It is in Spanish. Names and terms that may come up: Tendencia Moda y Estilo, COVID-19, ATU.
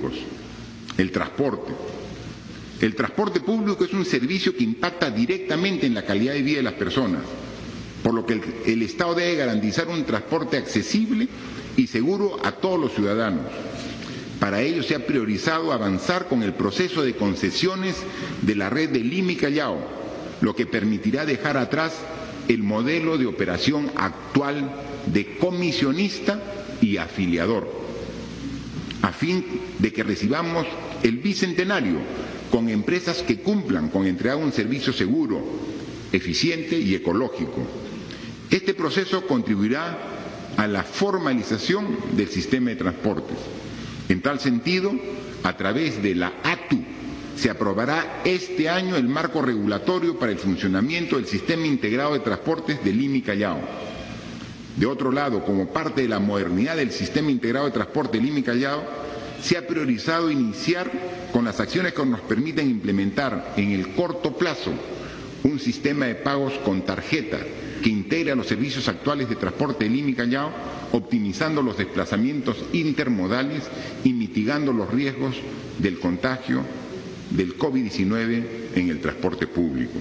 públicos. El transporte. El transporte público es un servicio que impacta directamente en la calidad de vida de las personas, por lo que el Estado debe garantizar un transporte accesible y seguro a todos los ciudadanos. Para ello se ha priorizado avanzar con el proceso de concesiones de la red de Lima y Callao, lo que permitirá dejar atrás el modelo de operación actual de comisionista y afiliador, a fin de que recibamos el bicentenario con empresas que cumplan con entregar un servicio seguro, eficiente y ecológico. Este proceso contribuirá a la formalización del sistema de transportes. En tal sentido, a través de la ATU se aprobará este año el marco regulatorio para el funcionamiento del sistema integrado de transportes de Lima y Callao. De otro lado, como parte de la modernidad del sistema integrado de transporte de Lima y Callao, se ha priorizado iniciar con las acciones que nos permiten implementar en el corto plazo un sistema de pagos con tarjeta que integra los servicios actuales de transporte de Lima y Callao, optimizando los desplazamientos intermodales y mitigando los riesgos del contagio del COVID-19 en el transporte público.